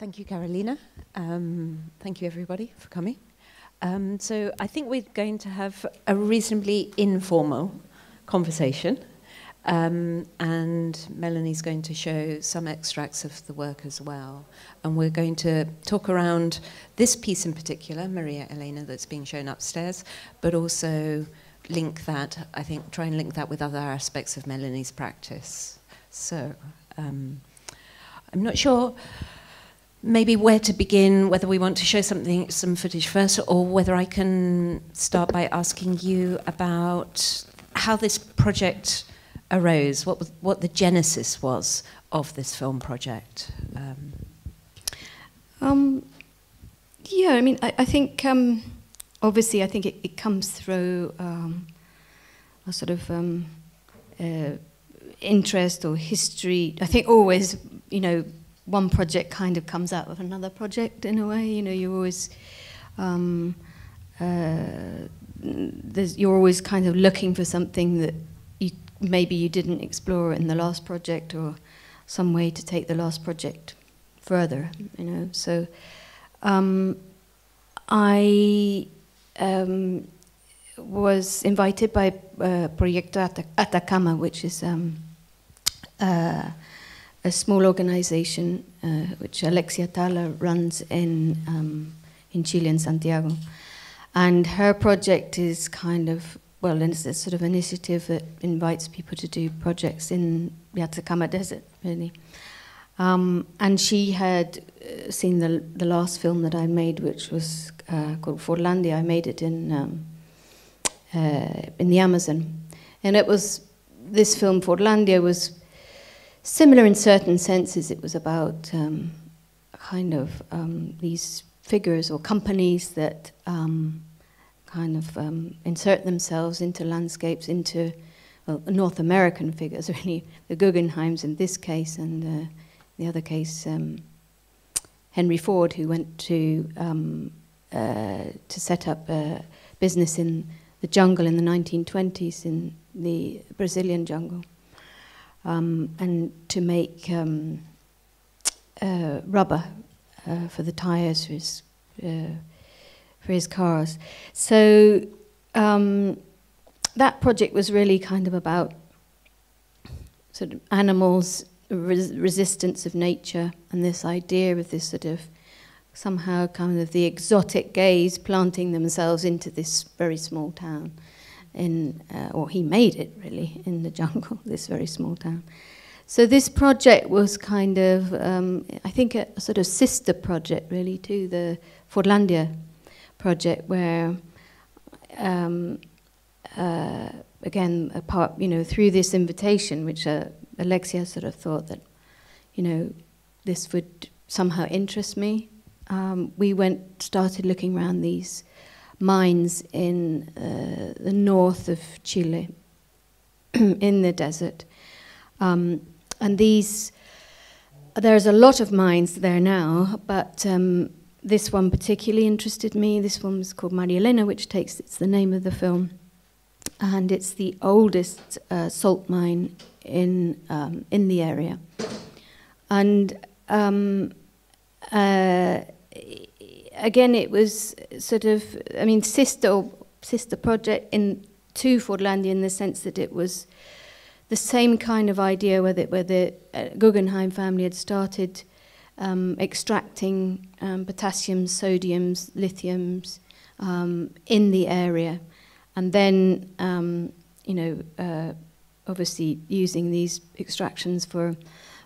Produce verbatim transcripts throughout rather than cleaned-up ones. Thank you, Carolina. Um, thank you, everybody, for coming. Um, so I think we're going to have a reasonably informal conversation. Um, and Melanie's going to show some extracts of the work as well. And we're going to talk around this piece in particular, María Elena, that's being shown upstairs, but also link that, I think, try and link that with other aspects of Melanie's practice. So um, I'm not sure maybe where to begin, whether we want to show something, some footage first, or whether I can start by asking you about how this project arose, what was, what the genesis was of this film project. Um. Um, yeah, I mean, I, I think, um, obviously, I think it, it comes through um, a sort of um, uh, interest or history. I think always, you know, one project kind of comes out of another project in a way. You know, you always, um, uh, there's, you're always kind of looking for something that maybe you didn't explore in the last project, or some way to take the last project further, you know. So um, I um, was invited by uh, Proyecto Atacama, which is um, uh, a small organization uh, which Alexia Tala runs in, um, in Chile, in Santiago. And her project is kind of, well, it's a sort of initiative that invites people to do projects in the Atacama Desert, really. Um, and she had uh, seen the, the last film that I made, which was uh, called Fordlandia. I made it in, um, uh, in the Amazon. And it was, this film, Fordlandia, was similar in certain senses. It was about um, kind of um, these figures or companies that um, kind of um, insert themselves into landscapes, into well, North American figures, really, the Guggenheims in this case, and uh, the other case, um, Henry Ford, who went to um, uh, to set up a business in the jungle in the nineteen twenties, in the Brazilian jungle, um, and to make um, uh, rubber uh, for the tires for his uh, for his cars. So um, that project was really kind of about sort of animals, res resistance of nature, and this idea of this sort of somehow kind of the exotic gaze planting themselves into this very small town in, uh, or he made it really, in the jungle, this very small town. So this project was kind of, um, I think a, a sort of sister project really to the Fordlandia project, where um, uh, again, apart, you know, through this invitation, which uh, Alexia sort of thought that, you know, this would somehow interest me. Um, we went, started looking around these mines in uh, the north of Chile, in the desert, um, and these. There's a lot of mines there now, but. Um, This one particularly interested me. This one was called María Elena, which takes, it's the name of the film. And it's the oldest uh, salt mine in, um, in the area. And um, uh, again, it was sort of, I mean, sister, sister project in, to Fordlandia, in the sense that it was the same kind of idea where the, where the Guggenheim family had started Um, extracting um, potassiums, sodiums, lithiums um, in the area, and then um, you know, uh, obviously using these extractions for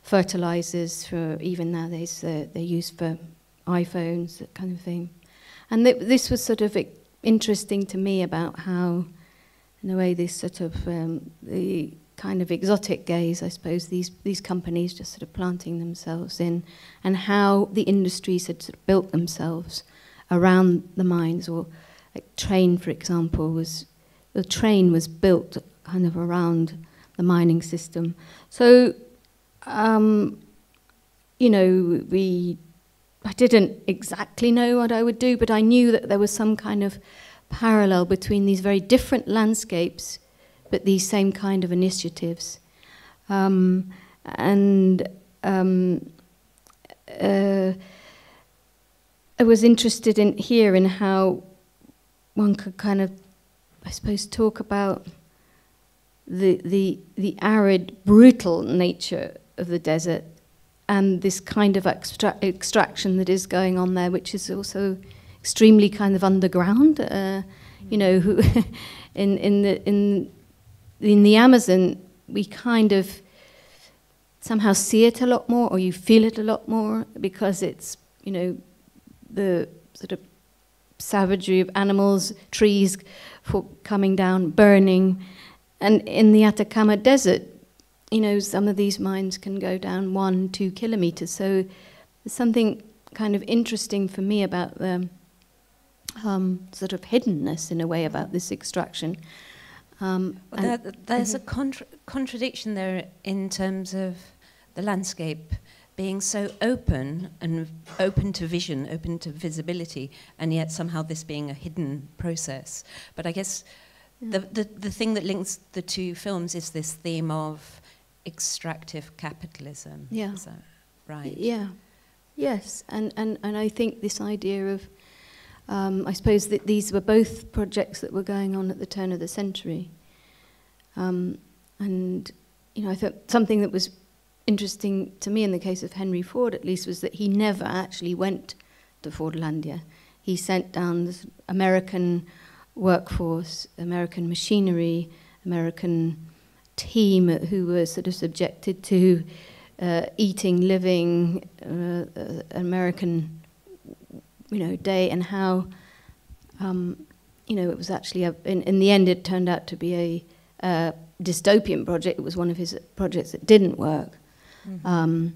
fertilizers. For even nowadays, uh, they're used for iPhones, that kind of thing. And th this was sort of interesting to me about how, in a way, this sort of um, the kind of exotic gaze, I suppose, these these companies just sort of planting themselves in, and how the industries had sort of built themselves around the mines, or like train, for example, was the train was built kind of around the mining system. So, um, you know, we I didn't exactly know what I would do, but I knew that there was some kind of parallel between these very different landscapes, but these same kind of initiatives, um, and um, uh, I was interested in here in how one could kind of, I suppose, talk about the the the arid, brutal nature of the desert and this kind of extra extraction that is going on there, which is also extremely kind of underground. Uh, you know, who in in the in in the Amazon we kind of somehow see it a lot more, or you feel it a lot more, because it's, you know, the sort of savagery of animals, trees for coming down, burning. And in the Atacama Desert, you know, some of these mines can go down one, two kilometers. So there's something kind of interesting for me about the um, sort of hiddenness, in a way, about this extraction. Um, well, that, there's a contra contradiction there in terms of the landscape being so open and open to vision, open to visibility, and yet somehow this being a hidden process. But I guess yeah. the, the, the thing that links the two films is this theme of extractive capitalism. Yeah. Is that right? Yeah. Yes, and, and, and I think this idea of, um, I suppose that these were both projects that were going on at the turn of the century. Um, and, you know, I thought something that was interesting to me in the case of Henry Ford, at least, was that he never actually went to Fordlandia. He sent down this American workforce, American machinery, American team who were sort of subjected to uh, eating, living, uh, uh, American, you know, day, and how, um, you know, it was actually, a, in, in the end, it turned out to be a uh, dystopian project. It was one of his projects that didn't work. Mm-hmm. um,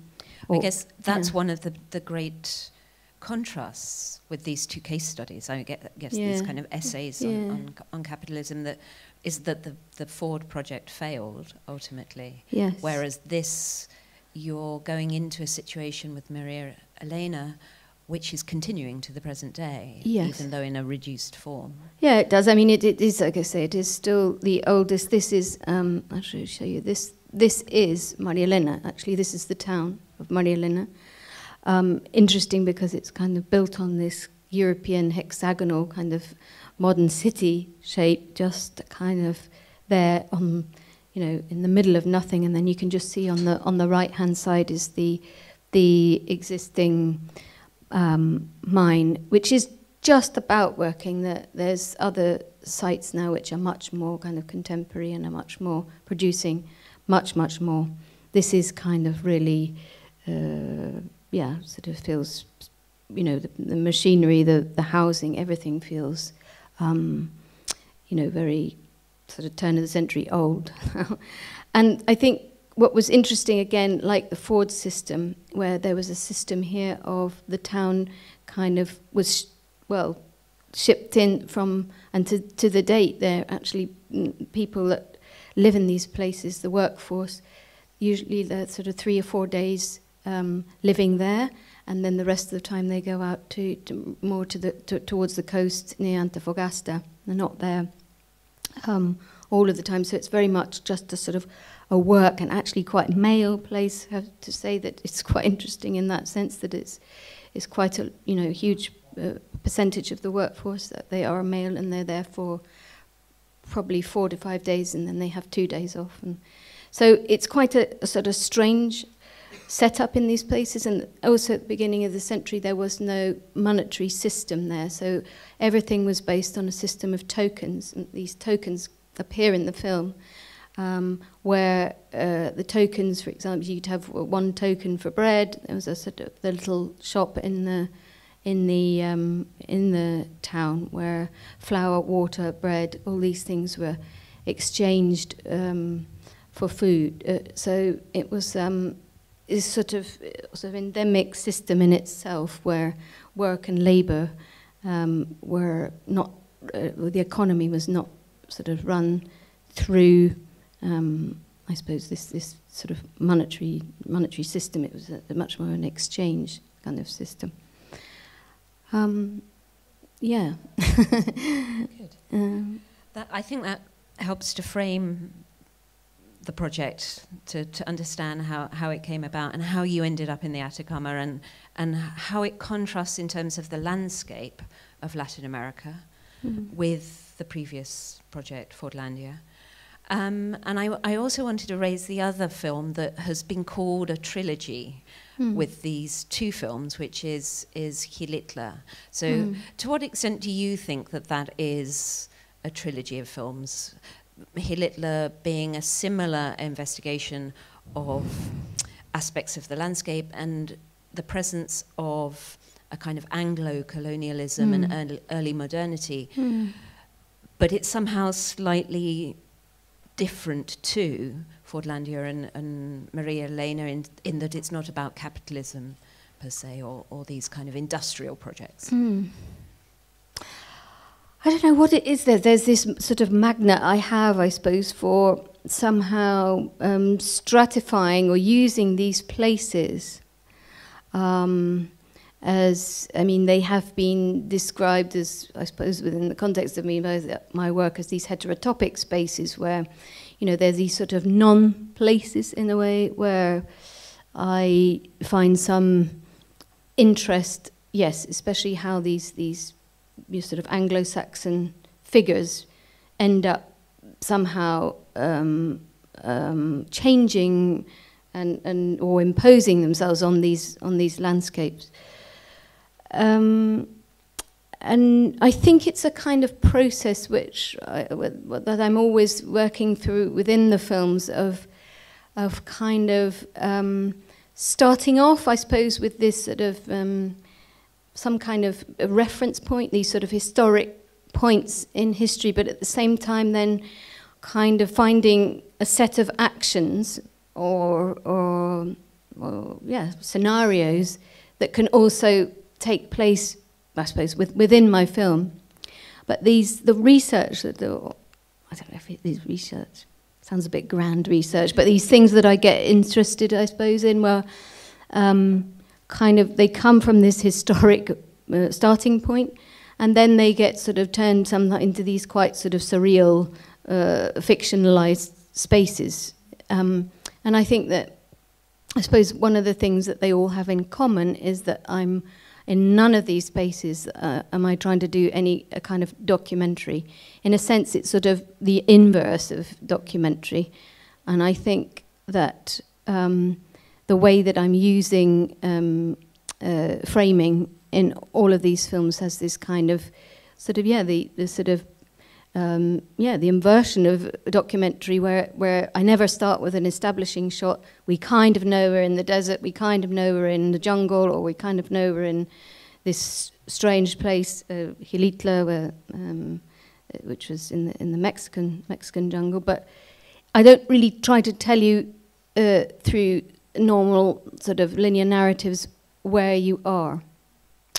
or, I guess that's yeah. one of the, the great contrasts with these two case studies. I get, guess yeah. these kind of essays yeah. on, on, on capitalism, that is that the, the Ford project failed ultimately. Yes. Whereas this, you're going into a situation with Maria Elena which is continuing to the present day, yes. even though in a reduced form. Yeah, it does. I mean, it, it is, like I say, it is still the oldest. This is, um, I'll show you this. This is María Elena, actually. This is the town of María Elena. Um, interesting because it's kind of built on this European hexagonal kind of modern city shape, just kind of there on, you know, in the middle of nothing. And then you can just see on the on the right-hand side is the the existing Um, mine, which is just about working. That there's other sites now which are much more kind of contemporary and are much more producing, much much more. This is kind of really, uh, yeah, sort of feels, you know, the, the machinery, the the housing, everything feels, um, you know, very sort of turn of the century old. And I think what was interesting, again, like the Ford system, where there was a system here of the town kind of was, sh well, shipped in from, and to, to the date there, actually, people that live in these places, the workforce, usually they're sort of three or four days um, living there, and then the rest of the time they go out to, to more to the, to, towards the coast near Antofagasta. They're not there um, all of the time, so it's very much just a sort of a work and actually quite male place. I have to say that it's quite interesting in that sense that it's it's quite a, you know, huge uh, percentage of the workforce that they are male, and they're there for probably four to five days, and then they have two days off. And so it's quite a, a sort of strange setup in these places. And also at the beginning of the century, there was no monetary system there, so everything was based on a system of tokens, and these tokens appear in the film. Um, where uh, the tokens, for example, you'd have one token for bread. There was a sort of the little shop in the in the um, in the town where flour, water, bread, all these things were exchanged um, for food. Uh, so it was um, this sort of sort of endemic system in itself, where work and labour um, were not uh, the economy was not sort of run through. Um, I suppose this this sort of monetary monetary system. It was a, a much more an exchange kind of system. Um, yeah. Good. Um, that, I think that helps to frame the project to, to understand how, how it came about and how you ended up in the Atacama, and, and how it contrasts in terms of the landscape of Latin America mm-hmm. with the previous project, Fordlandia. Um, and I, I also wanted to raise the other film that has been called a trilogy mm. with these two films, which is is Jilitla. So mm. to what extent do you think that that is a trilogy of films? Jilitla being a similar investigation of aspects of the landscape and the presence of a kind of Anglo-colonialism mm. and early, early modernity, mm. but it's somehow slightly different to Fordlandia and, and María Elena in, in that it's not about capitalism per se, or, or these kind of industrial projects. Mm. I don't know what it is there. There's this sort of magnet I have, I suppose, for somehow um, stratifying or using these places um, as, I mean, they have been described as, I suppose, within the context of me, my work, as these heterotopic spaces where, you know, there's these sort of non-places in a way where I find some interest, yes, especially how these, these sort of Anglo-Saxon figures end up somehow um, um, changing and, and or imposing themselves on these, on these landscapes. Um, and I think it's a kind of process which I, that I'm always working through within the films of, of kind of um, starting off, I suppose, with this sort of um, some kind of a reference point, these sort of historic points in history, but at the same time then kind of finding a set of actions or, or, or yeah, scenarios that can also take place, I suppose, with, within my film. But these, the research that the, I don't know if it, these research sounds a bit grand research, but these things that I get interested, I suppose, in were um, kind of they come from this historic uh, starting point, and then they get sort of turned somehow into these quite sort of surreal, uh, fictionalized spaces. Um, and I think that, I suppose, one of the things that they all have in common is that I'm. In none of these spaces uh, am I trying to do any a kind of documentary. In a sense, it's sort of the inverse of documentary. And I think that um, the way that I'm using um, uh, framing in all of these films has this kind of sort of, yeah, the, the sort of, um, yeah, the inversion of documentary where, where I never start with an establishing shot. We kind of know we're in the desert, we kind of know we're in the jungle, or we kind of know we're in this strange place, uh, Jilitla, where, um, which was in the, in the Mexican, Mexican jungle. But I don't really try to tell you uh, through normal sort of linear narratives where you are.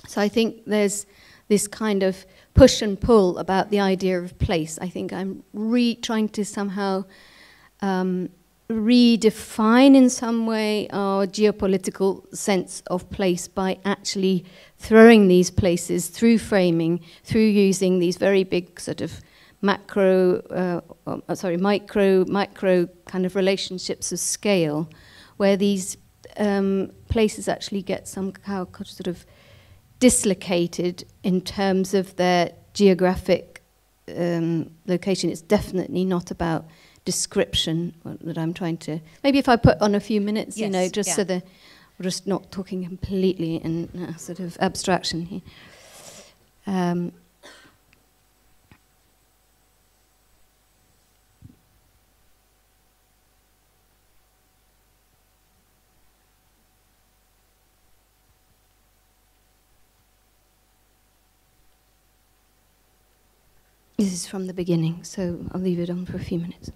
So I think there's this kind of push and pull about the idea of place. I think I'm re trying to somehow um, redefine in some way our geopolitical sense of place by actually throwing these places through framing, through using these very big sort of macro, uh, uh, sorry, micro, micro kind of relationships of scale, where these um, places actually get somehow sort of dislocated in terms of their geographic um, location. It's definitely not about description that I'm trying to. Maybe if I put on a few minutes, yes, you know, just yeah. so that we're just not talking completely in uh, sort of abstraction here. Um, This is from the beginning, so I'll leave it on for a few minutes.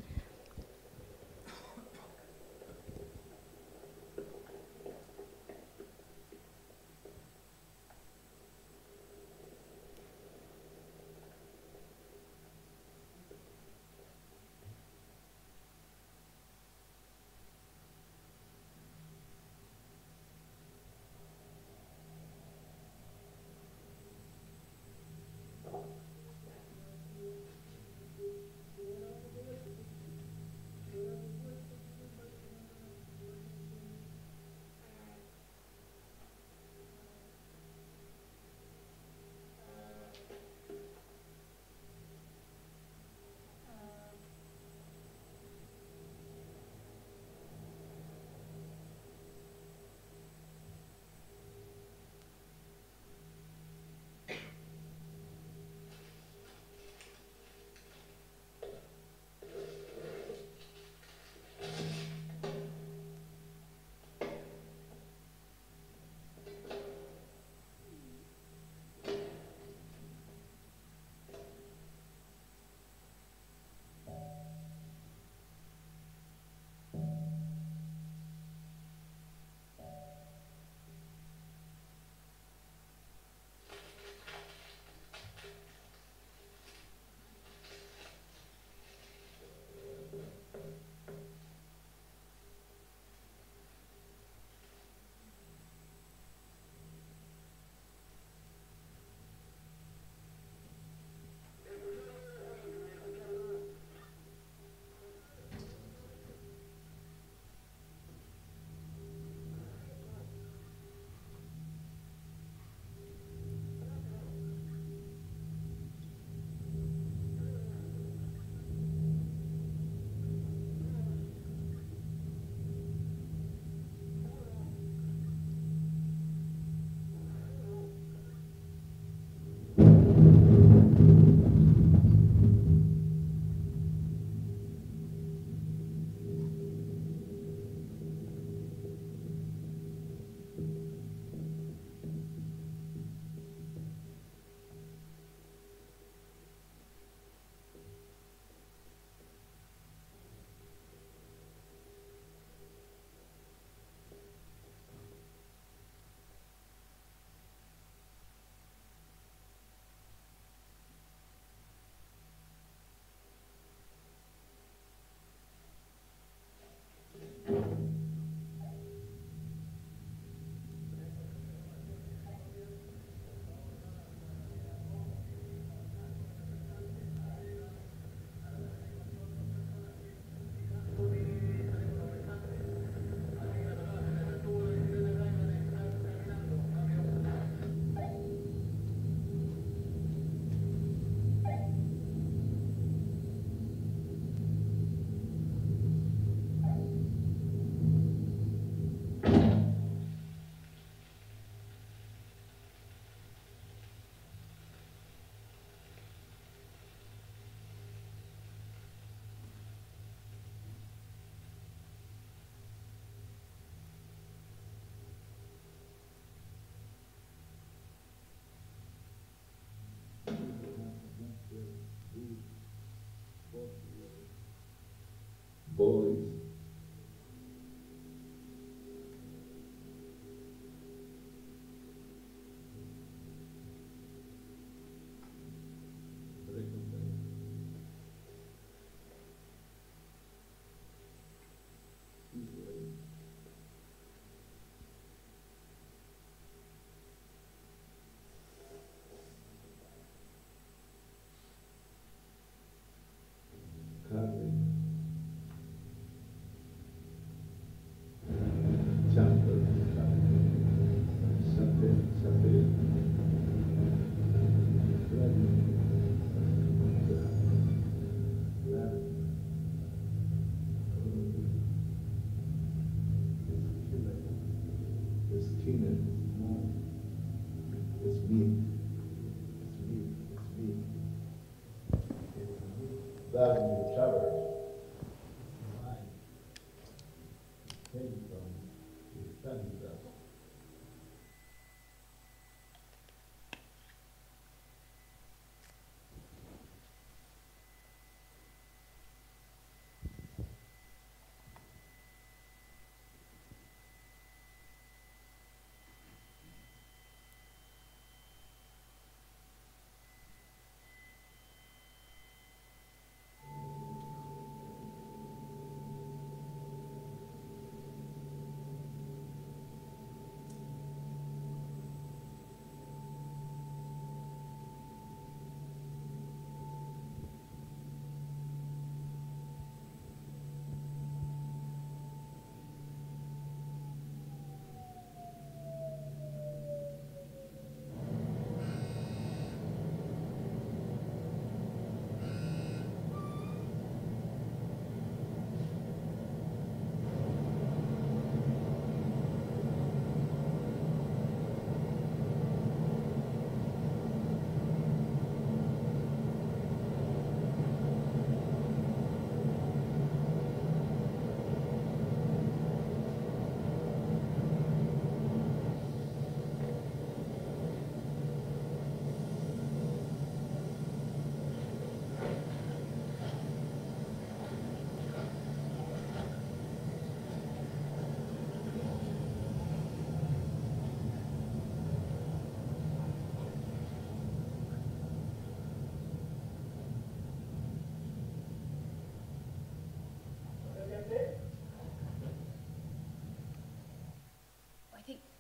boys.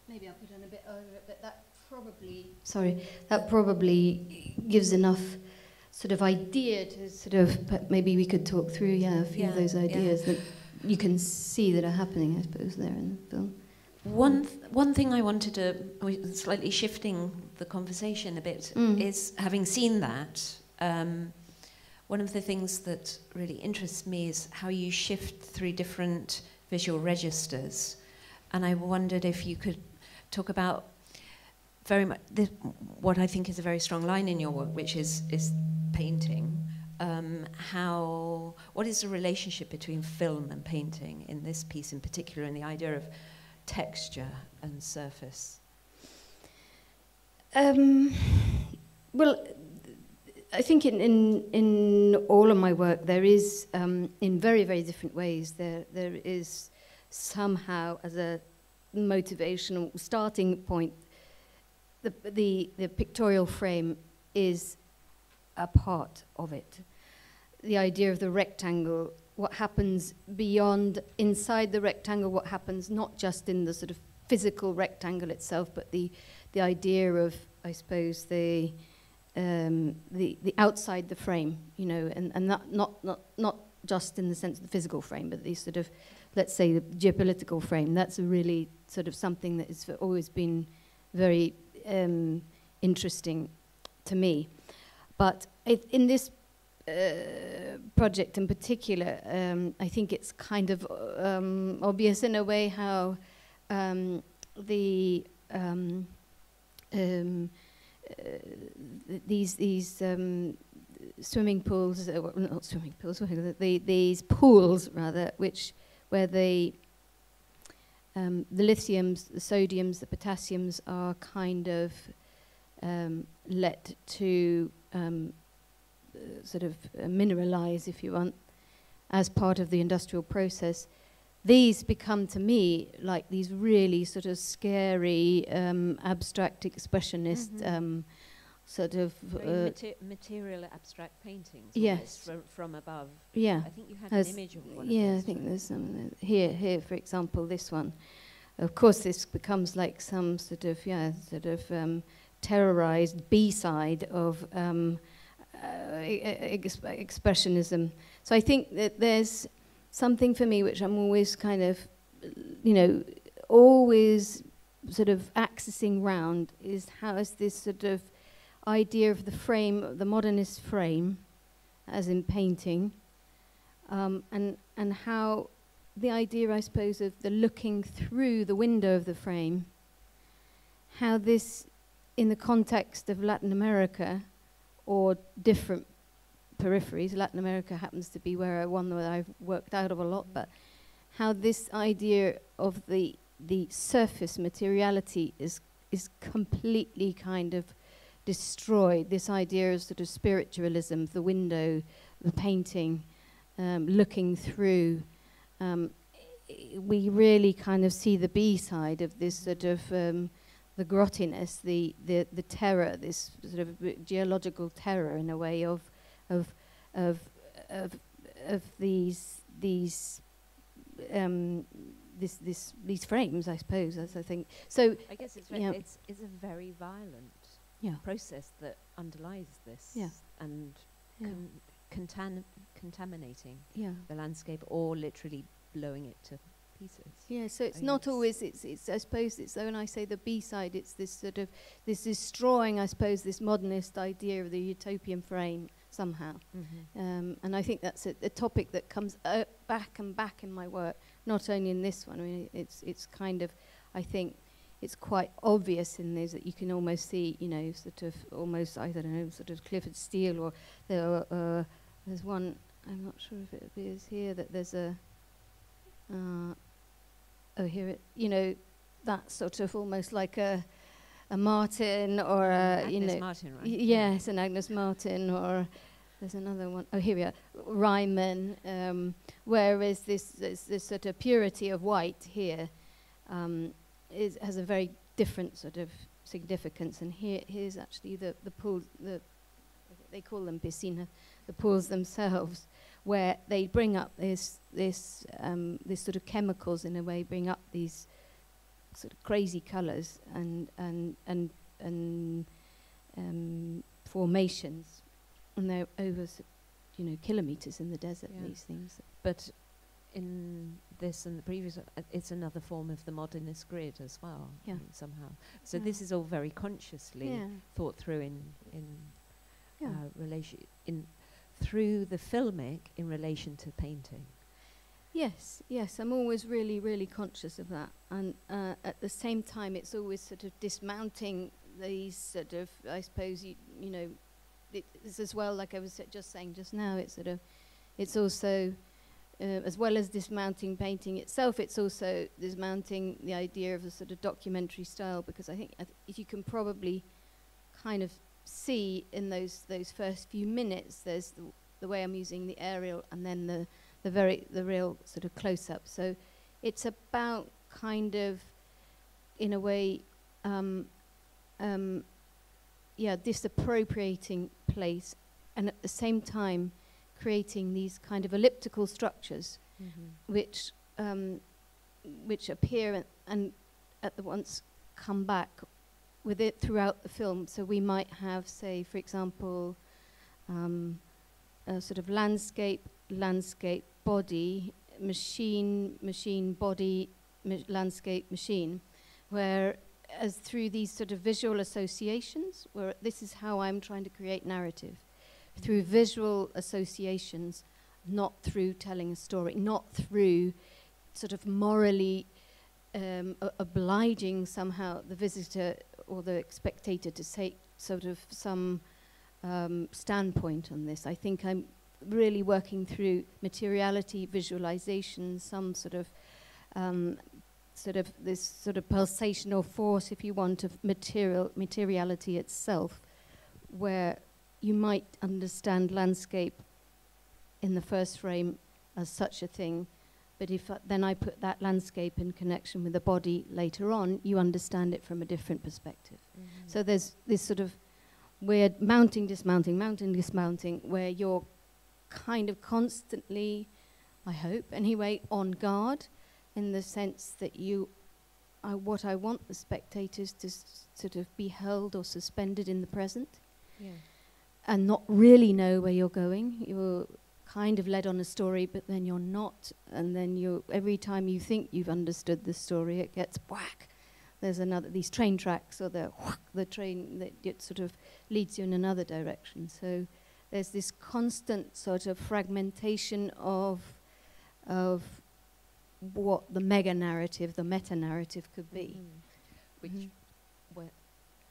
Maybe I'll put on a bit over it, but that probably, sorry, that probably gives enough sort of idea to sort of, maybe we could talk through, yeah, a few yeah, of those ideas yeah. that you can see that are happening, I suppose, there in the film. One, th one thing I wanted to, slightly shifting the conversation a bit, mm. is having seen that, um, one of the things that really interests me is how you shift through different visual registers. And I wondered if you could talk about very much this, what I think is a very strong line in your work, which is is painting. Um, how what is the relationship between film and painting in this piece in particular, and the idea of texture and surface? Um, well, I think in, in in all of my work there is, um, in very very different ways, there there is somehow as a motivational starting point, the, the the pictorial frame is a part of it. The idea of the rectangle, what happens beyond, inside the rectangle, what happens not just in the sort of physical rectangle itself, but the the idea of, I suppose, the um, the the outside the frame, you know, and and that not not not just in the sense of the physical frame, but these sort of, let's say, the geopolitical frame. That's really sort of something that has always been very um, interesting to me. But it, in this uh, project in particular, um, I think it's kind of um, obvious in a way how um, the um, um, uh, these these um, swimming pools, uh, well, not swimming pools, the, these pools rather, which where the, um, the lithiums, the sodiums, the potassiums are kind of um, let to um, uh, sort of uh, mineralize, if you want, as part of the industrial process, these become to me like these really sort of scary, um, abstract expressionist, mm-hmm. um, sort of... Uh, mater material abstract paintings. Yes. From, from above. Yeah. I think you had as an image of one yeah, of those. Yeah, I think there's some... Uh, here, here, for example, this one. Of course, this becomes like some sort of, yeah, sort of um, terrorized B-side of um, uh, ex expressionism. So I think that there's... something for me which I'm always kind of, you know, always sort of accessing round is how is this sort of idea of the frame, the modernist frame, as in painting, um, and, and how the idea, I suppose, of the looking through the window of the frame, how this, in the context of Latin America or different peripheries, Latin America happens to be where I one that I've worked out of a lot, but how this idea of the the surface materiality is is completely kind of destroyed. This idea of sort of spiritualism, the window, the painting, um, looking through. Um, we really kind of see the B side of this sort of um, the grottiness, the the the terror, this sort of geological terror in a way of. Of, of, of these these um, this this these frames, I suppose. As I think, so I guess it's yeah. it's, it's a very violent yeah. process that underlies this yeah. and yeah. Contam contaminating yeah. the landscape, or literally blowing it to pieces. Yeah, so it's I not always. It's it's. I suppose it's. When I say the B side, it's this sort of this destroying. I suppose this modernist idea of the utopian frame. Somehow, mm-hmm. um, and I think that's a, a topic that comes uh, back and back in my work. Not only in this one. I mean, it's it's kind of, I think, it's quite obvious in this that you can almost see, you know, sort of almost I don't know, sort of Clifford Still, or there are, uh, there's one. I'm not sure if it appears here that there's a. Uh, oh, here it. You know, that sort of almost like a. A Martin or a, you know, Agnes Martin, right? Yes, an Agnes Martin, or there's another one. Oh, here we are, Ryman. Um, whereas this, this this sort of purity of white here um, is has a very different sort of significance. And here here's actually the the pools. The they call them piscina, the pools themselves, where they bring up this this um, this sort of chemicals in a way, bring up these. Sort of crazy colours and and and and um, formations, and they're over, you know, kilometres in the desert. Yeah. These things, but in this and the previous, uh, it's another form of the modernist grid as well. Yeah. I mean, somehow. So yeah. this is all very consciously yeah. thought through in in yeah. uh, relation in through the filmic in relation to painting. Yes, yes, I'm always really, really conscious of that. And uh, at the same time, it's always sort of dismounting these sort of, I suppose, you, you know, it is as well, like I was just saying just now, it's sort of, it's also, uh, as well as dismounting painting itself, it's also dismounting the idea of a sort of documentary style, because I think I th if you can probably kind of see in those, those first few minutes, there's the, the way I'm using the aerial and then the the very the real sort of close-up. So it's about kind of, in a way, um, um, yeah, disappropriating place, and at the same time creating these kind of elliptical structures, mm-hmm. which um, which appear and, and at the once come back with it throughout the film. So we might have, say, for example, um, a sort of landscape, landscape, body, machine, machine, body, ma landscape, machine, where as through these sort of visual associations, where this is how I'm trying to create narrative, through visual associations, not through telling a story, not through sort of morally um, obliging somehow the visitor or the spectator to take sort of some um, standpoint on this. I think I'm really working through materiality, visualization, some sort of, um, sort of this sort of pulsational force, if you want, of material materiality itself, where you might understand landscape in the first frame as such a thing, but if uh, then I put that landscape in connection with the body later on, you understand it from a different perspective. Mm-hmm. So there's this sort of weird mounting, dismounting, mounting, dismounting, where you're kind of constantly, I hope, anyway, on guard, in the sense that you, I, what I want the spectators to s sort of be held or suspended in the present, yeah. and not really know where you're going. You're kind of led on a story, but then you're not, and then you every time you think you've understood the story, it gets whack. There's another, these train tracks, or the whack, the train that it sort of leads you in another direction. So there's this constant sort of fragmentation of of what the mega narrative, the meta narrative could be. Mm-hmm. Which, mm-hmm. well,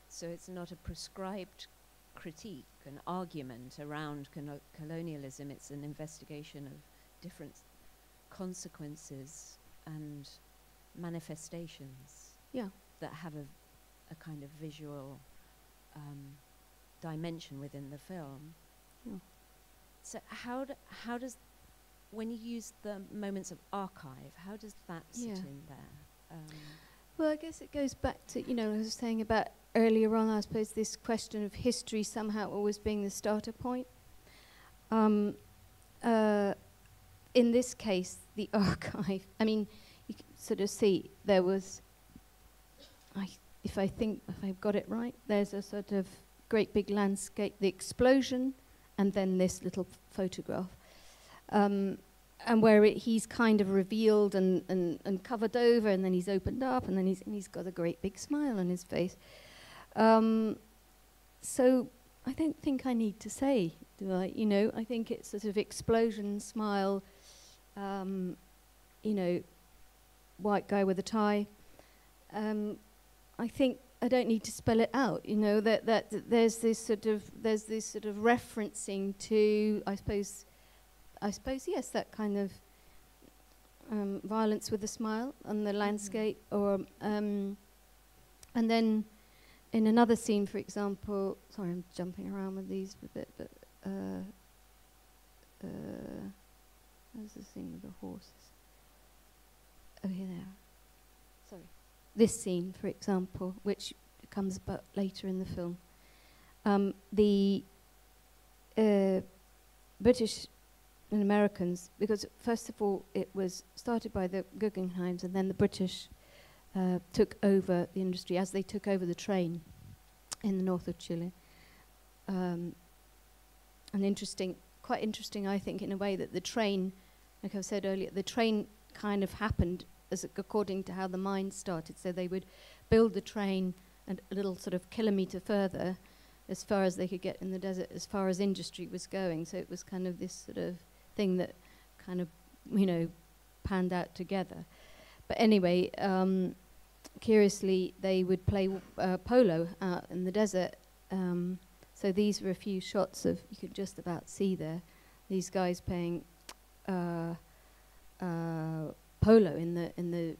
so it's not a prescribed critique, an argument around colonialism, it's an investigation of different consequences and manifestations, yeah. that have a, a kind of visual um, dimension within the film. Yeah. So how, do, how does, when you use the moments of archive, how does that yeah. sit in there? Um, well, I guess it goes back to, you know, what I was saying about earlier on, I suppose, this question of history somehow always being the starter point. Um, uh, in this case, the archive, I mean, you can sort of see there was, I, if I think, if I've got it right, there's a sort of great big landscape, the explosion, and then this little photograph. Um, and where it, he's kind of revealed and, and, and covered over, and then he's opened up, and then he's, and he's got a great big smile on his face. Um, so I don't think I need to say, do I? You know, I think it's sort of explosion, smile, um, you know, white guy with a tie. Um, I think I don't need to spell it out. You know, that, that that there's this sort of there's this sort of referencing to, I suppose, I suppose yes, that kind of um, violence with a smile on the landscape, or um, and then. In another scene, for example, sorry, I'm jumping around with these a bit, but uh, uh, there's the scene with the horses. Oh, here they are. Sorry. This scene, for example, which comes about later in the film, um, the uh, British and Americans, because first of all, it was started by the Guggenheims, and then the British Uh, took over the industry as they took over the train in the north of Chile. Um, and interesting, quite interesting, I think, in a way that the train, like I said earlier, the train kind of happened as according to how the mine started. So they would build the train and a little sort of kilometer further, as far as they could get in the desert, as far as industry was going. So it was kind of this sort of thing that kind of, you know, panned out together. But anyway, um, curiously, they would play uh, polo out in the desert. Um, so these were a few shots of, you could just about see there, these guys playing uh, uh, polo in the, in the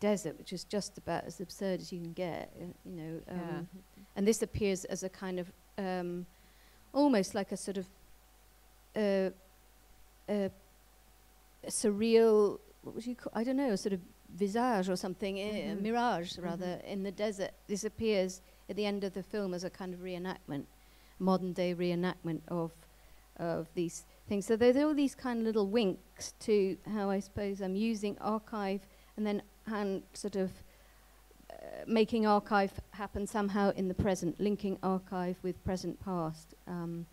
desert, which is just about as absurd as you can get, uh, you know. Um, yeah. And this appears as a kind of, um, almost like a sort of, uh, uh, surreal, what would you call, I don't know, a sort of visage or something, mm-hmm. a mirage rather, mm-hmm. in the desert. This appears at the end of the film as a kind of reenactment, modern day reenactment of, of these things. So there's all these kind of little winks to how I suppose I'm using archive and then and sort of uh, making archive happen somehow in the present, linking archive with present past. Um,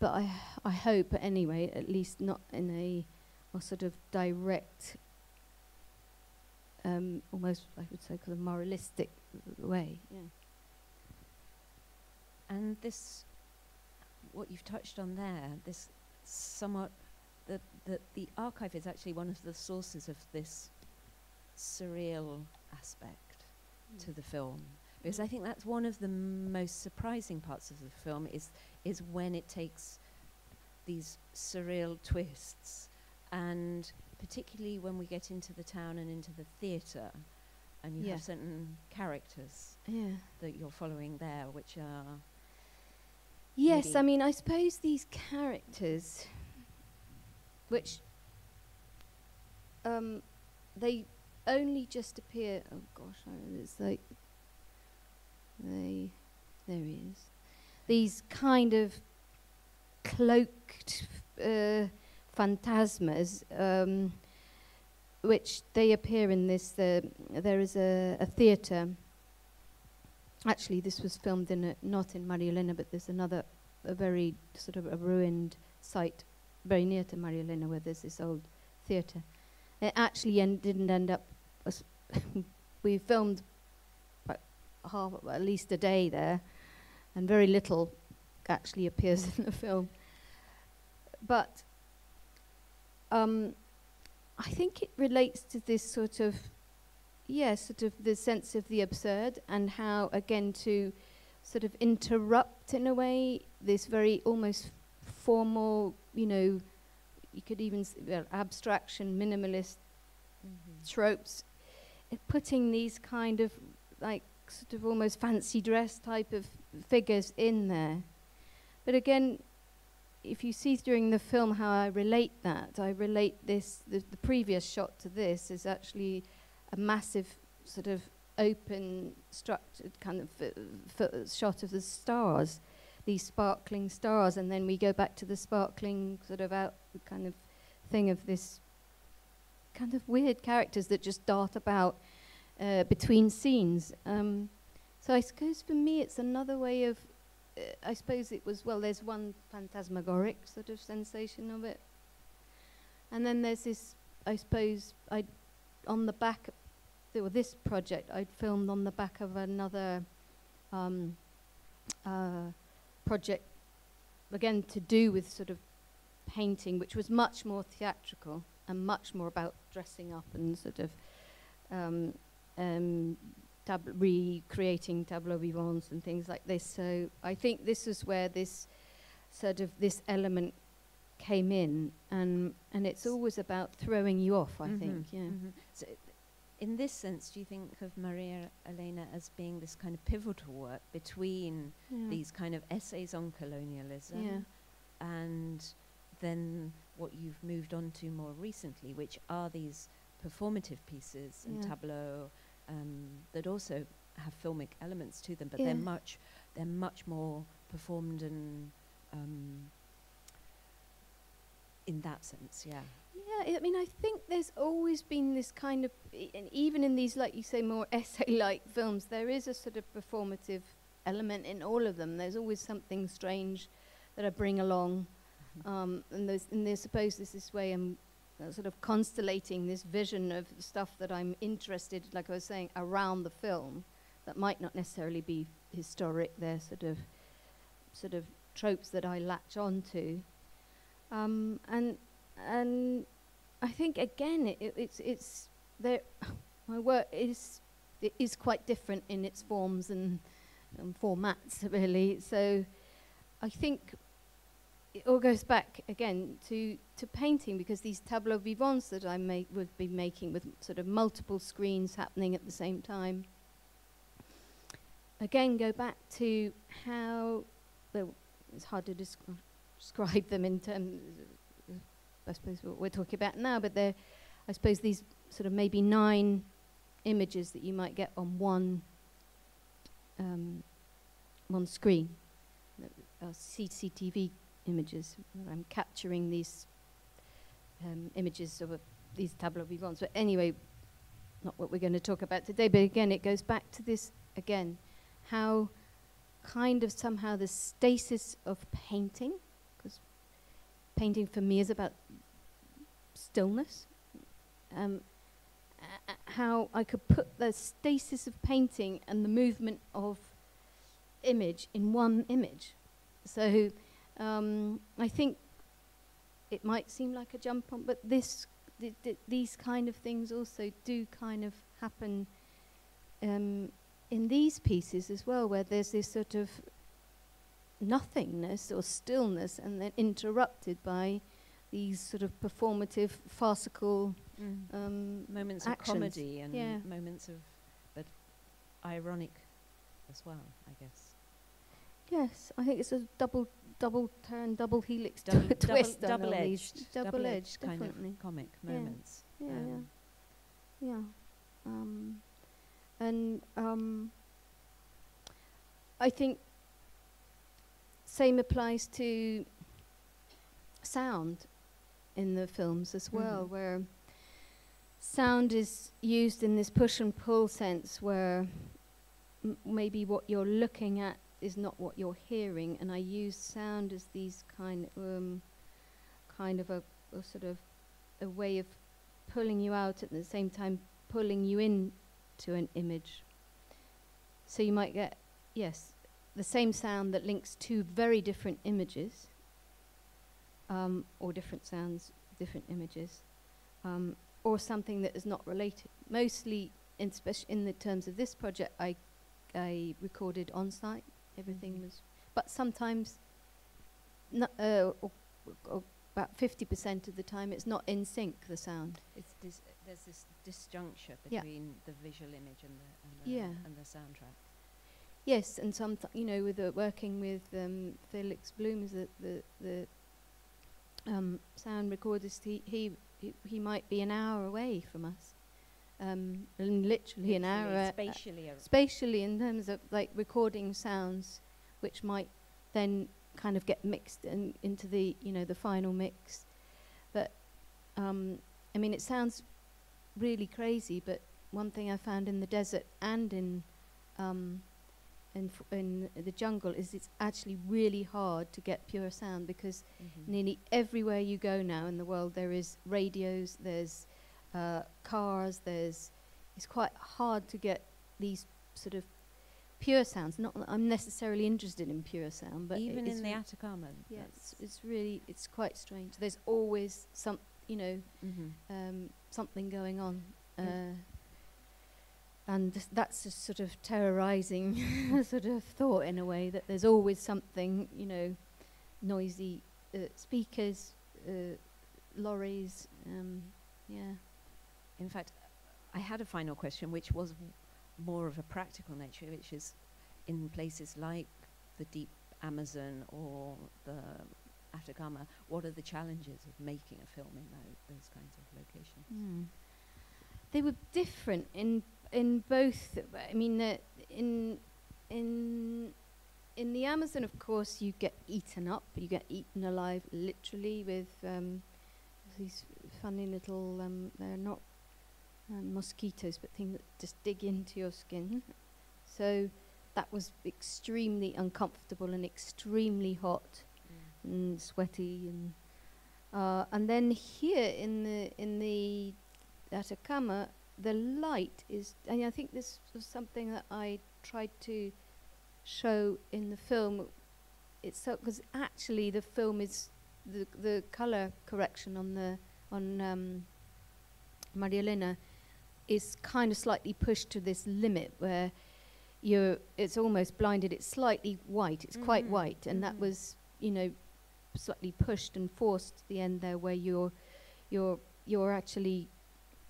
but I, I hope anyway, at least not in a or sort of direct, um, almost, I would say, kind of moralistic way. Yeah. And this, what you've touched on there, this somewhat, the, the, the archive is actually one of the sources of this surreal aspect mm. to the film. Because I think that's one of the most surprising parts of the film is, is when it takes these surreal twists. And particularly when we get into the town and into the theatre, and you yeah. have certain characters yeah. that you're following there, which are Yes, maybe. I mean, I suppose these characters, which um, they only just appear. Oh gosh, it's like they. There he is. These kind of cloaked uh, phantasmas, um, which they appear in this. Uh, there is a, a theatre. Actually, this was filmed in a, not in María Elena, but there's another, a very sort of a ruined site very near to María Elena, where there's this old theatre. It actually en didn't end up. We filmed about half, at least a day there, and very little actually appears in the film. But um, I think it relates to this sort of. Yeah, sort of the sense of the absurd, and how, again, to sort of interrupt, in a way, this very almost formal, you know, you could even say well, abstraction, minimalist mm-hmm. tropes, putting these kind of, like, sort of almost fancy dress type of figures in there. But again, if you see during the film how I relate that, I relate this, the, the previous shot to this is actually a massive sort of open structured kind of f shot of the stars, these sparkling stars, and then we go back to the sparkling sort of out kind of thing of this kind of weird characters that just dart about uh, between scenes. Um, so I suppose for me it's another way of, uh, I suppose it was, well, there's one phantasmagoric sort of sensation of it. And then there's this, I suppose, I on the back of th well, this project I'd filmed on the back of another um, uh, project, again to do with sort of painting, which was much more theatrical and much more about dressing up and sort of um, um, tab recreating tableaux vivants and things like this. So I think this is where this sort of this element came in, and and it's always about throwing you off, I mm-hmm. think. Yeah. Mm-hmm. So, in this sense, do you think of María Elena as being this kind of pivotal work between yeah. these kind of essays on colonialism yeah. and then what you've moved on to more recently, which are these performative pieces yeah. and tableaux um, that also have filmic elements to them, but yeah. they're much they're much more performed and. Um, in that sense, yeah. Yeah, I mean, I think there's always been this kind of, I and even in these, like you say, more essay-like films, there is a sort of performative element in all of them. There's always something strange that I bring along. Mm-hmm. um, and, there's, and I suppose there's this way I'm uh, sort of constellating this vision of stuff that I'm interested, like I was saying, around the film, that might not necessarily be historic. They're sort of, sort of tropes that I latch onto. Um, and and I think again it, it, it's it's there. My work is it is quite different in its forms and, and formats really. So I think it all goes back again to to painting, because these tableaux vivants that I make would be making with sort of multiple screens happening at the same time. Again, go back to how it's hard to describe. Describe them in terms, of, I suppose, what we're talking about now, but they're, I suppose, these sort of maybe nine images that you might get on one um, one screen, uh, C C T V images. Where I'm capturing these um, images of uh, these tableaux vivants. But anyway, not what we're going to talk about today. But again, it goes back to this again, how kind of somehow the stasis of painting. Painting for me is about stillness. Um, uh, how I could put the stasis of painting and the movement of image in one image. So um, I think it might seem like a jump on, but this, th th these kind of things also do kind of happen um, in these pieces as well, where there's this sort of nothingness or stillness, and then interrupted by these sort of performative, farcical mm. um, moments actions. Of comedy and yeah. moments of, but ironic as well, I guess. Yes, I think it's a double, double turn, double helix, double twist, double, double edged, double edged, kind definitely. Of comic yeah. moments. Yeah, um, yeah, yeah. Um, and um, I think same applies to sound in the films as well, mm-hmm. where sound is used in this push and pull sense, where m maybe what you're looking at is not what you're hearing, and I use sound as these kind um, kind of a, a sort of a way of pulling you out at the same time pulling you in to an image. So you might get, yes, the same sound that links two very different images, um, or different sounds, different images, um, or something that is not related. Mostly, in, in the terms of this project, I, I recorded on site. Everything mm-hmm. was, but sometimes, n uh, or, or about fifty percent of the time, it's not in sync, the sound. It's dis there's this disjuncture between yeah. the visual image and the, and the, yeah. and the soundtrack. Yes, and some, you know, with uh, working with um, Felix Bloom, is the, the, the um, sound recordist, he, he, he might be an hour away from us. Um, and literally, literally an hour. Spatially. Uh, spatially in terms of like recording sounds, which might then kind of get mixed in, into the, you know, the final mix. But, um, I mean, it sounds really crazy, but one thing I found in the desert and in, um, in, f in the jungle is it's actually really hard to get pure sound, because mm-hmm. nearly everywhere you go now in the world there is radios, there's uh, cars, there's, it's quite hard to get these sort of pure sounds. Not that I'm necessarily interested in pure sound, but even in the Atacama, yeah, it's, it's really, it's quite strange. There's always some, you know, mm-hmm. um, something going on, mm. uh, and that's a sort of terrorizing sort of thought in a way, that there's always something, you know, noisy uh, speakers, uh, lorries, um, yeah. In fact, I had a final question, which was more of a practical nature, which is in places like the deep Amazon or the Atacama, what are the challenges of making a film in tho those kinds of locations? Mm. They were different in in both. I mean, uh, in in in the Amazon, of course, you get eaten up. You get eaten alive, literally, with um, these funny little. Um, they're not. Mosquitoes, but things that just dig into your skin. So that was extremely uncomfortable and extremely hot mm. and sweaty, and uh, and then here in the in the Atacama, the light is, and I think this was something that I tried to show in the film itself, because actually the film is the the color correction on the on um, María Elena is kind of slightly pushed to this limit where you're, it's almost blinded, it's slightly white, it's mm-hmm. quite white, and mm-hmm. that was, you know, slightly pushed and forced to the end there, where you're, you're, you're actually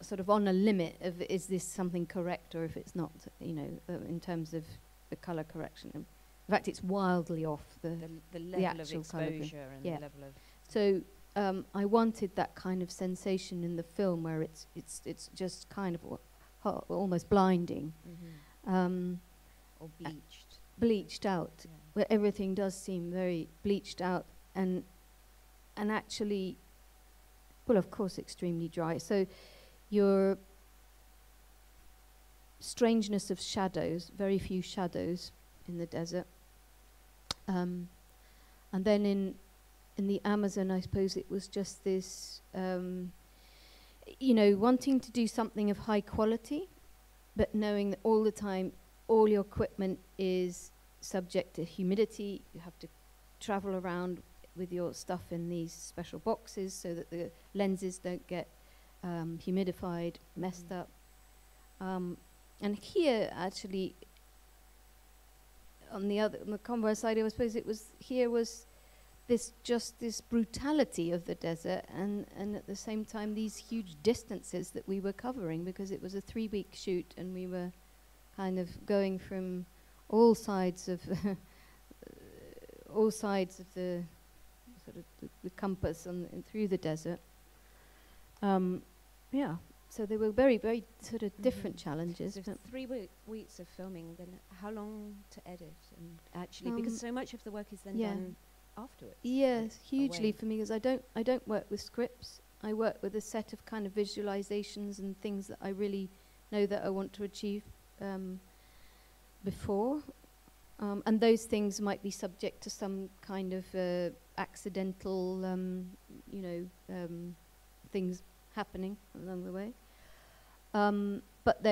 sort of on a limit of, is this something correct or if it's not, you know, uh, in terms of the colour correction. In fact, it's wildly off the, the, the level the of exposure and yeah. the level of... So, Um, I wanted that kind of sensation in the film, where it's it's it's just kind of hot, almost blinding, mm-hmm. um, or bleached, bleached out, yeah. where everything does seem very bleached out, and and actually, well, of course, extremely dry. So your strangeness of shadows, very few shadows in the desert, um, and then in in the Amazon, I suppose it was just this, um, you know, wanting to do something of high quality, but knowing that all the time, all your equipment is subject to humidity. You have to travel around with your stuff in these special boxes so that the lenses don't get um, humidified, messed mm. up. Um, and here, actually, on the other, on the converse side, I suppose it was here was. This just this brutality of the desert, and, and at the same time these huge distances that we were covering, because it was a three-week shoot and we were kind of going from all sides of all sides of the sort of the, the compass and, and through the desert. Um, yeah, so they were very, very sort of mm-hmm. different challenges. So three we weeks of filming, then how long to edit? And actually, um, because so much of the work is then yeah. done afterwards. Yes, hugely away. for me, because I don't, I don't work with scripts. I work with a set of kind of visualizations and things that I really know that I want to achieve um, before. Um, and those things might be subject to some kind of uh, accidental, um, you know, um, things happening along the way. Um, but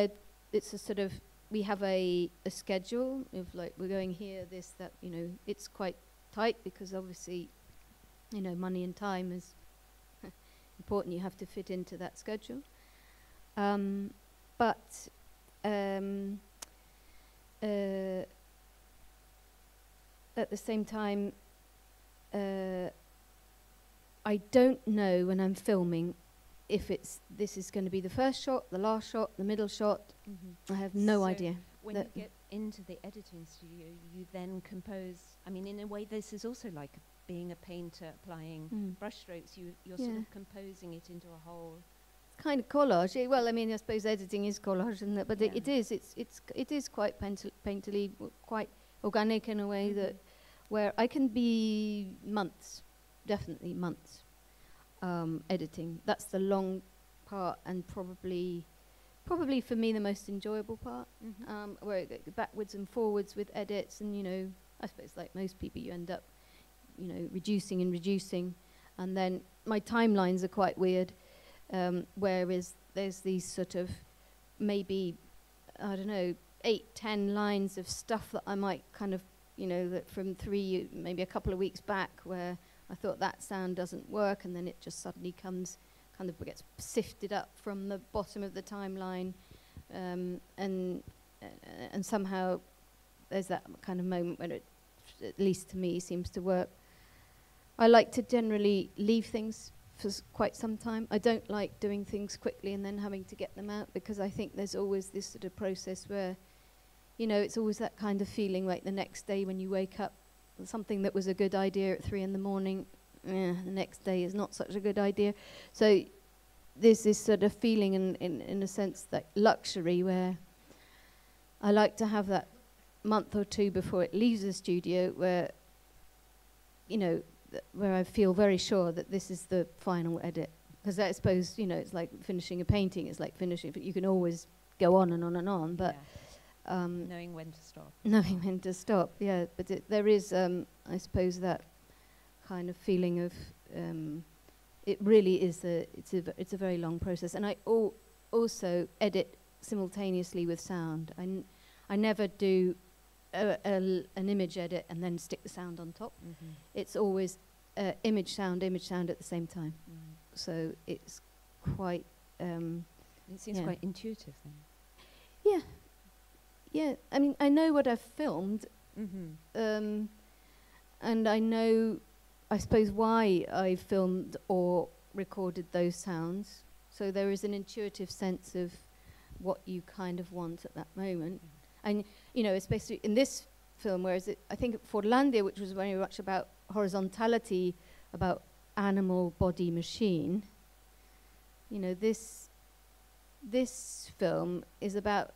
it's a sort of, we have a, a schedule of like, we're going here, this, that, you know, it's quite tight because obviously, you know, money and time is important. You have to fit into that schedule. Um, but um, uh, at the same time, uh, I don't know when I'm filming if it's this is going to be the first shot, the last shot, the middle shot. Mm-hmm. I have no so idea. When you get into the editing studio, you then compose. I mean, in a way, this is also like being a painter, applying mm. brushstrokes. You, you're yeah. sort of composing it into a whole. Kind of collage. I, well, I mean, I suppose editing is collage, isn't it? But yeah. it, it is. It's it's it is quite painterly, painterly quite organic in a way mm-hmm. that where I can be months, definitely months, um, editing. That's the long part and probably, probably for me the most enjoyable part. Mm-hmm. um, where it goes backwards and forwards with edits, and you know, I suppose like most people, you end up, you know, reducing and reducing, and then my timelines are quite weird. Um, whereas there's these sort of maybe, I don't know, eight, ten lines of stuff that I might kind of, you know, that from three, maybe a couple of weeks back where I thought that sound doesn't work, and then it just suddenly comes, kind of gets sifted up from the bottom of the timeline, um, and uh, and somehow there's that kind of moment where it, at least to me, seems to work. I like to generally leave things for quite some time. I don't like doing things quickly and then having to get them out, because I think there's always this sort of process where, you know, it's always that kind of feeling like the next day when you wake up, something that was a good idea at three in the morning, eh, the next day is not such a good idea. So there's this sort of feeling in, in, in a sense that luxury where I like to have that month or two before it leaves the studio where, you know, where I feel very sure that this is the final edit. Because I suppose, you know, it's like finishing a painting, it's like finishing, but you can always go on and on and on, but... Yeah. Um, knowing when to stop. Knowing when to stop, yeah. But it, there is, um, I suppose, that kind of feeling of, um, it really is a, it's a, it's a very long process. And I al also edit simultaneously with sound. I, n I never do A, a, an image edit and then stick the sound on top. Mm-hmm. It's always uh, image sound, image sound at the same time. Mm. So it's quite... Um, it seems yeah. quite intuitive then. Yeah. Yeah, I mean, I know what I've filmed, mm-hmm. um, and I know, I suppose, why I filmed or recorded those sounds. So there is an intuitive sense of what you kind of want at that moment. Mm. And, you know, especially in this film, whereas it, I think at Fordlandia, which was very much about horizontality, about animal, body, machine, you know, this, this film is about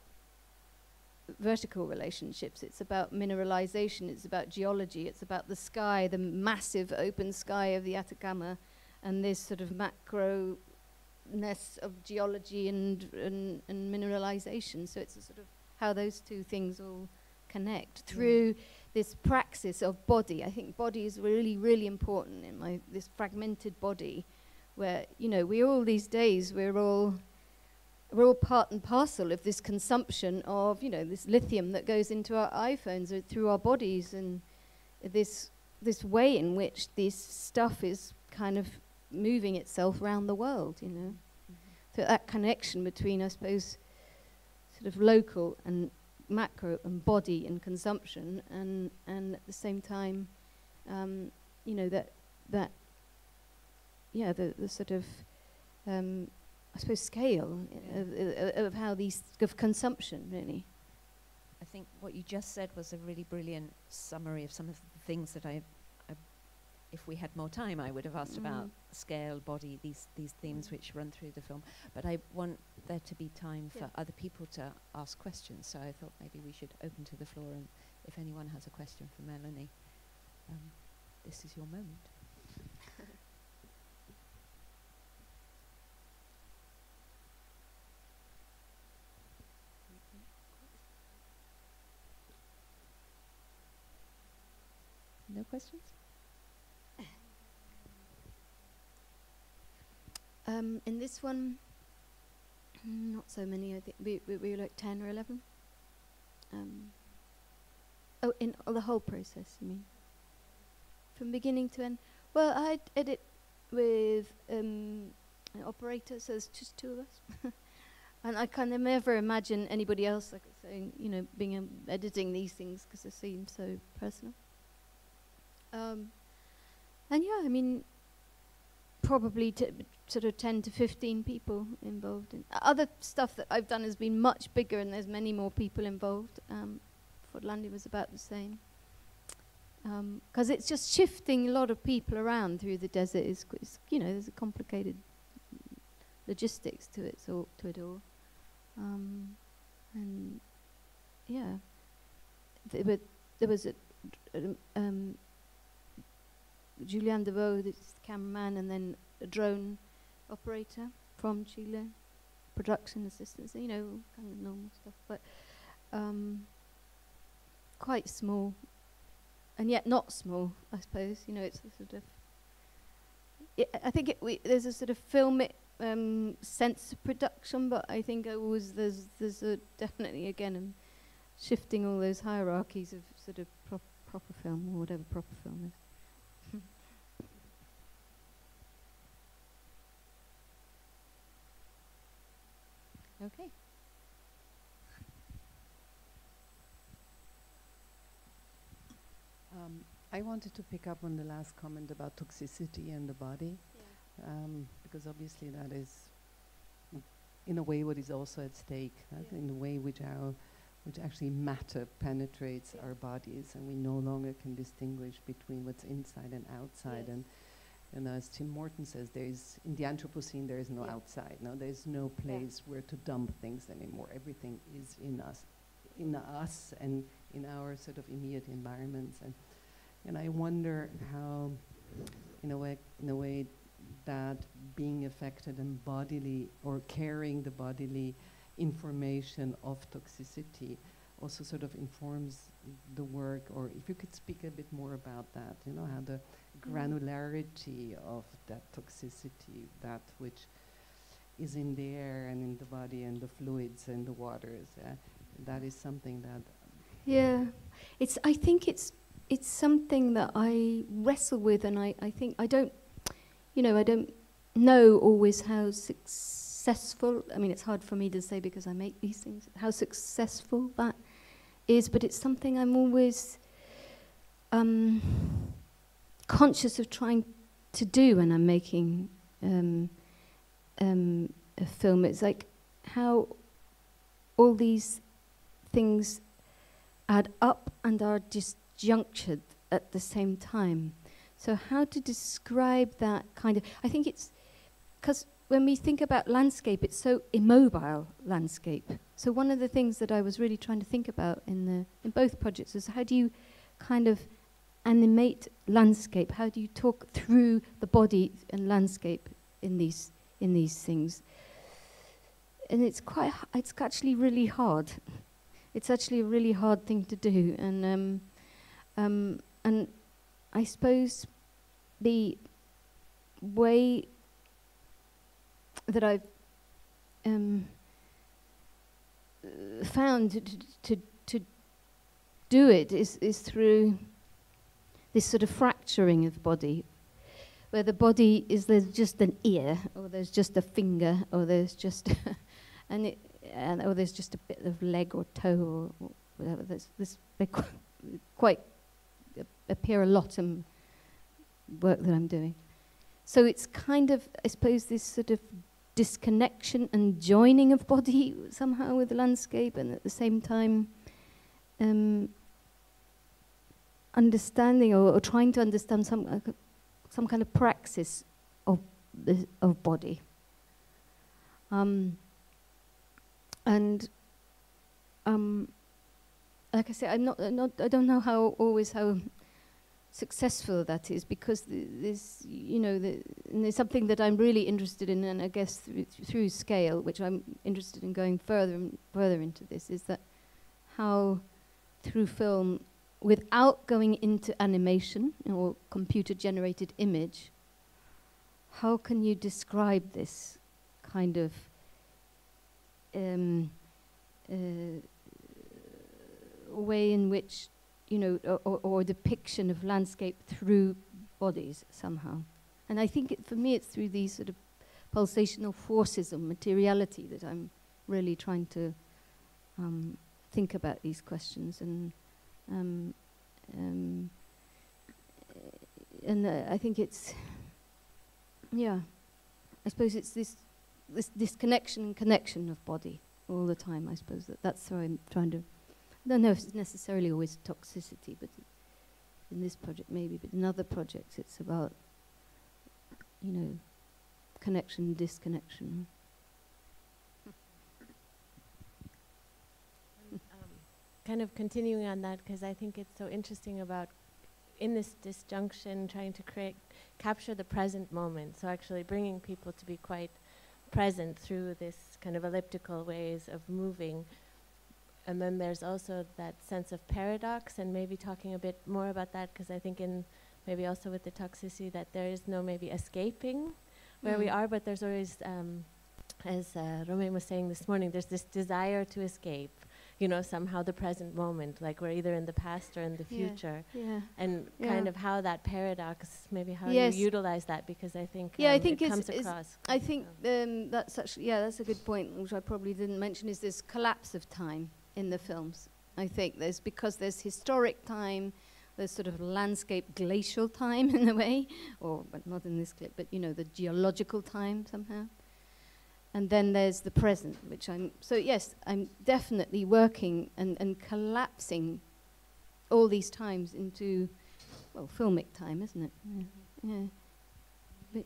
vertical relationships. It's about mineralization. It's about geology. It's about the sky, the massive open sky of the Atacama, and this sort of macro-ness of geology and, and, and mineralization. So it's a sort of how those two things all connect through mm. this praxis of body. I think body is really, really important in my this fragmented body, where you know we all these days we're all we're all part and parcel of this consumption of you know this lithium that goes into our iPhones or through our bodies, and this this way in which this stuff is kind of moving itself around the world. You know, mm-hmm. so that connection between, I suppose, of local and macro and body and consumption, and and at the same time, um, you know that that yeah the, the sort of um, I suppose scale yeah. of, of, of how these of consumption really. I think what you just said was a really brilliant summary of some of the things that I, I if we had more time, I would have asked mm. about scale, body, these, these themes mm. which run through the film. But I want there to be time yeah. for other people to ask questions, so I thought maybe we should open to the floor, and if anyone has a question for Melanie, um, this is your moment. No questions? Um, in this one, not so many. I think we, we, we were like ten or eleven. Um, oh, in uh, the whole process, you mean? From beginning to end? Well, I edit with um, an operator, so there's just two of us. And I can never imagine anybody else, like I say, you know, being um, editing these things, because they seem so personal. Um, and yeah, I mean, probably t sort of ten to fifteen people involved. In other stuff that I've done has been much bigger, and there's many more people involved. Um, Fordlandia was about the same. Because um, it's just shifting a lot of people around through the desert. Is, you know, there's a complicated logistics to it, so to it all. Um, and yeah, there, were, there was a. Um, Julian DeVoe, the cameraman, and then a drone operator from Chile, production assistants, you know, kind of normal stuff, but um, quite small, and yet not small, I suppose. You know, it's a sort of, it, I think it, we, there's a sort of filmic um, sense of production, but I think I was, there's, there's a definitely, again, I'm shifting all those hierarchies of sort of pro proper film, or whatever proper film is. Okay. Um, I wanted to pick up on the last comment about toxicity and the body, yeah. um, because obviously that is, in a way, what is also at stake, right? Yeah. In the way which our, which actually matter penetrates yeah. our bodies, and we no longer can distinguish between what's inside and outside. Yes. And And as Tim Morton says, there is, in the Anthropocene, there is no yeah. outside. No, there is no place yeah. where to dump things anymore. Everything is in us, in us, and in our sort of immediate environments. And and I wonder how, in a way, in a way, that being affected and bodily, or carrying the bodily information of toxicity, also sort of informs the work. Or if you could speak a bit more about that, you know, how the granularity of that toxicity, that which is in the air and in the body and the fluids and the waters, uh, that is something that yeah it's I think it's it's something that I wrestle with, and I, I think I don't you know I don't know always how successful, I mean, it's hard for me to say because I make these things, how successful that is, but it's something I'm always um conscious of trying to do when I'm making um, um, a film. It's like how all these things add up and are disjunctured at the same time. So how to describe that kind of, I think it's, because when we think about landscape, it's so immobile, landscape. So one of the things that I was really trying to think about in, the, in both projects is how do you kind of animate landscape? How do you talk through the body and landscape in these in these things? And it's quite, it's actually really hard. It's actually a really hard thing to do. And um, um, and I suppose the way that I've um, found to to to do it is is through this sort of fracturing of body, where the body is, there's just an ear, or there's just a finger, or there's just, and it, and, or there's just a bit of leg or toe or, or whatever. There's, this they qu quite appear a lot in work that I'm doing. So it's kind of, I suppose, this sort of disconnection and joining of body somehow with the landscape, and at the same time, um, understanding or, or trying to understand some uh, some kind of praxis of the, of body. Um, and um, like I said, I'm not, not I don't know how always how successful that is, because th this you know the, and there's something that I'm really interested in, and I guess through, through scale, which I'm interested in going further and further into this, is that how through film, without going into animation or computer-generated image, how can you describe this kind of um, uh, way in which, you know, or, or, or depiction of landscape through bodies somehow? And I think it, for me, it's through these sort of pulsational forces of materiality that I'm really trying to um, think about these questions. And Um, um, and uh, I think it's, yeah, I suppose it's this this disconnection and connection of body all the time. I suppose that that's how I'm trying to. I don't know if it's necessarily always toxicity, but in this project maybe, but in other projects it's about, you know, connection, disconnection. Kind of continuing on that, because I think it's so interesting about, in this disjunction, trying to create, capture the present moment. So actually bringing people to be quite present through this kind of elliptical ways of moving. And then there's also that sense of paradox, and maybe talking a bit more about that, because I think in, maybe also with the toxicity, that there is no maybe escaping where mm. we are, but there's always, um, as uh, Romain was saying this morning, there's this desire to escape. You know, somehow the present moment, like we're either in the past or in the yeah. future, yeah. and yeah. kind of how that paradox, maybe how yes. you utilize that, because I think yeah, um, I think it comes it's across. I think um, that's actually yeah, that's a good point, which I probably didn't mention, is this collapse of time in the films. I think there's because there's historic time, there's sort of landscape glacial time in a way, or but not in this clip, but you know the geological time somehow. And then there's the present, which I'm, so yes, I'm definitely working and, and collapsing all these times into, well, filmic time, isn't it? Yeah. Mm-hmm. yeah.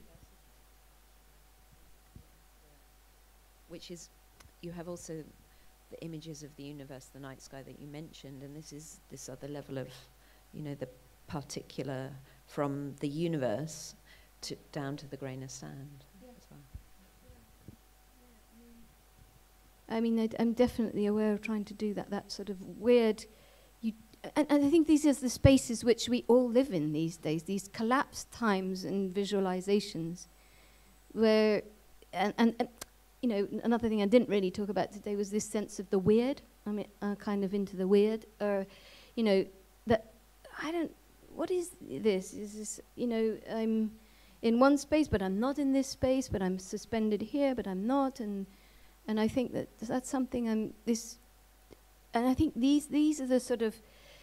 Which is, you have also the images of the universe, the night sky that you mentioned, and this is this other level of, you know, the particular from the universe to down to the grain of sand. I mean, I'd, I'm definitely aware of trying to do that, that sort of weird, you, and, and I think these are the spaces which we all live in these days, these collapsed times and visualizations, where, and, and, and you know, another thing I didn't really talk about today was this sense of the weird, I mean, uh, kind of into the weird, or, you know, that, I don't, what is this, is this, you know, I'm in one space, but I'm not in this space, but I'm suspended here, but I'm not, and, And I think that that's something I'm, this, and I think these, these are the sort of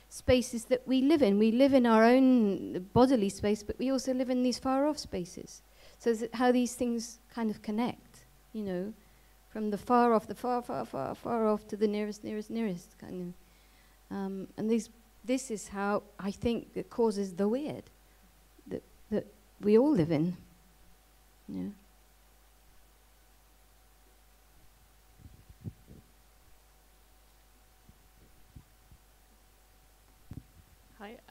spaces that we live in. We live in our own bodily space, but we also live in these far off spaces. So that how these things kind of connect, you know, from the far off, the far, far, far, far off to the nearest, nearest, nearest kind of. Um, and these, this is how I think it causes the weird that, that we all live in, you know.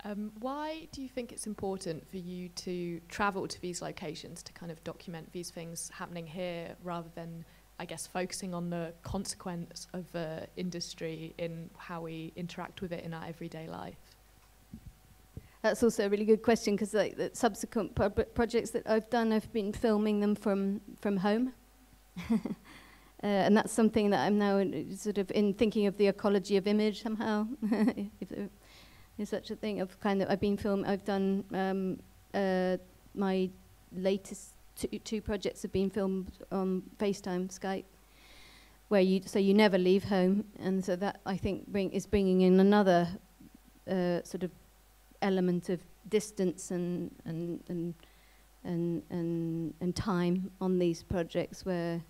Um, why do you think it's important for you to travel to these locations to kind of document these things happening here, rather than, I guess, focusing on the consequence of the industry in how we interact with it in our everyday life? That's also a really good question, because like, the subsequent pro projects that I've done, I've been filming them from, from home. uh, and that's something that I'm now in, sort of in thinking of the ecology of image somehow. if, uh, There's such a thing of kind of, I've been film, I've done, um, uh, my latest two, two projects have been filmed on FaceTime, Skype, where you, so you never leave home. And so that, I think, bring, is bringing in another uh, sort of element of distance and, and, and, and, and, and time on these projects where,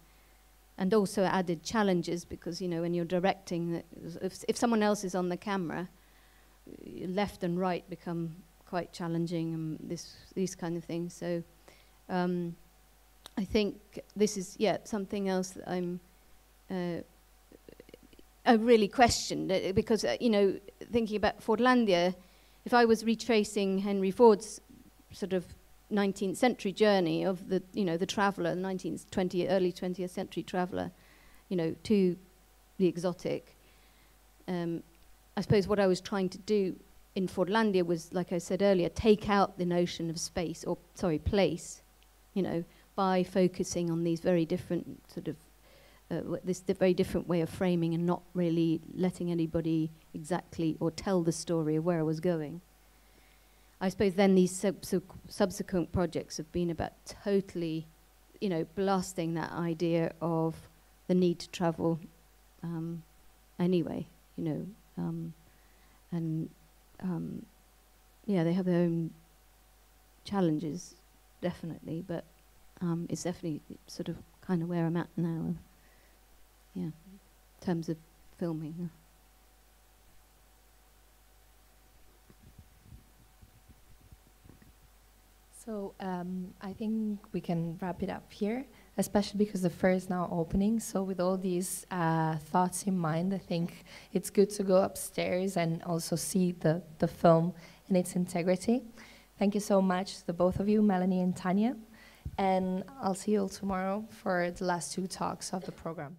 and also added challenges because, you know, when you're directing, if, if someone else is on the camera, left and right become quite challenging and this, these kind of things. So um, I think this is, yeah, something else that I'm, uh, I really questioned uh, because, uh, you know, thinking about Fordlandia, if I was retracing Henry Ford's sort of nineteenth century journey of the, you know, the traveller, nineteenth, twentieth, early twentieth century traveller, you know, to the exotic. Um, I suppose what I was trying to do in Fordlandia was, like I said earlier, take out the notion of space, or, sorry, place, you know, by focusing on these very different sort of, uh, this the very different way of framing and not really letting anybody exactly or tell the story of where I was going. I suppose then these sub sub subsequent projects have been about totally, you know, blasting that idea of the need to travel um, anyway, you know, um, and um, yeah, they have their own challenges, definitely, but um, it's definitely sort of kind of where I'm at now, yeah, in terms of filming. So um, I think we can wrap it up here, especially because the fair is now opening. So with all these uh, thoughts in mind, I think it's good to go upstairs and also see the, the film in its integrity. Thank you so much to the both of you, Melanie and Tanya. And I'll see you all tomorrow for the last two talks of the program.